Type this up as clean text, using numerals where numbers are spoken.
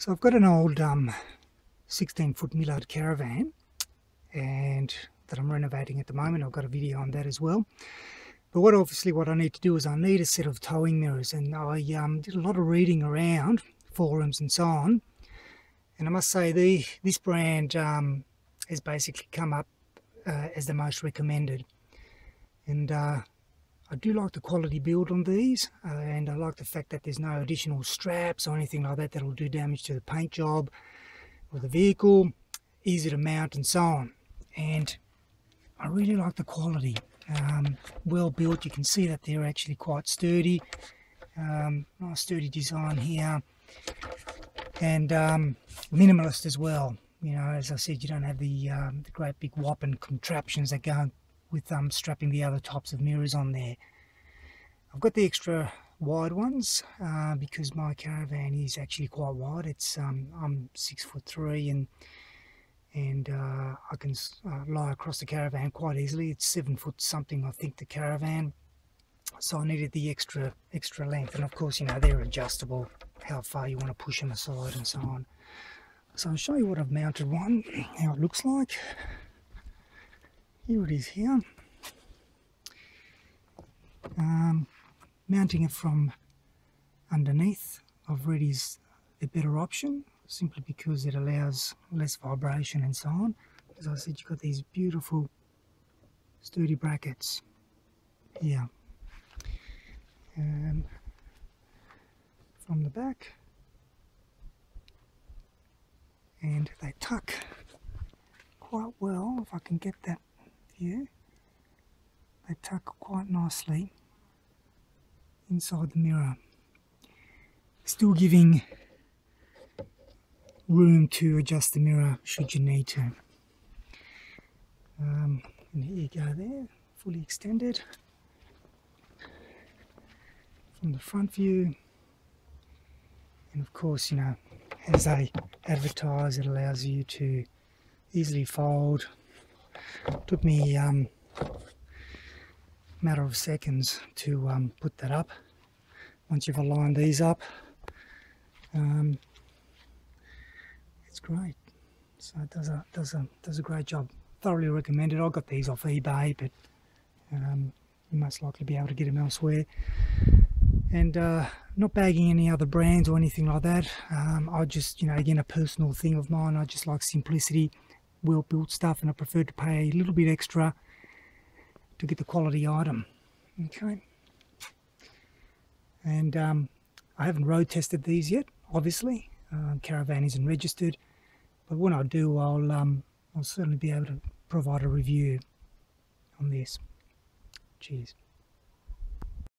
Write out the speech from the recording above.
So I've got an old 16-foot Millard caravan and that I'm renovating at the moment. I've got a video on that as well. But what I need to do is I need a set of towing mirrors, and I did a lot of reading around forums and so on, and I must say this brand has basically come up as the most recommended, and I do like the quality build on these, and I like the fact that there's no additional straps or anything like that that'll do damage to the paint job or the vehicle, easy to mount and so on, and I really like the quality. Well built, you can see that they're actually quite sturdy, nice sturdy design here, and minimalist as well. You know, as I said, you don't have the great big whopping contraptions that go with strapping the other types of mirrors on there. I've got the extra wide ones because my caravan is actually quite wide. It's I'm 6'3", and I can lie across the caravan quite easily. It's 7 foot something, I think, the caravan, so I needed the extra length, and of course, you know, they're adjustable how far you want to push them aside and so on. So I'll show you what I've mounted one, how it looks like. Here it is here, mounting it from underneath I've read is the better option, simply because it allows less vibration and so on. As I said, you've got these beautiful sturdy brackets here. From the back, and they tuck quite well, if I can get that here. They tuck quite nicely inside the mirror, still giving room to adjust the mirror should you need to. And here you go there, fully extended from the front view, and of course, you know, as they advertise, it allows you to easily fold. It took me a matter of seconds to put that up once you've aligned these up. Great, so it does a great job. Thoroughly recommended. I got these off eBay, but you most likely be able to get them elsewhere. And not bagging any other brands or anything like that. I just, you know, again, a personal thing of mine. I just like simplicity, well built stuff, and I prefer to pay a little bit extra to get the quality item. Okay. And I haven't road tested these yet, obviously. Caravan isn't registered. But when I do, I'll certainly be able to provide a review on this. Cheers.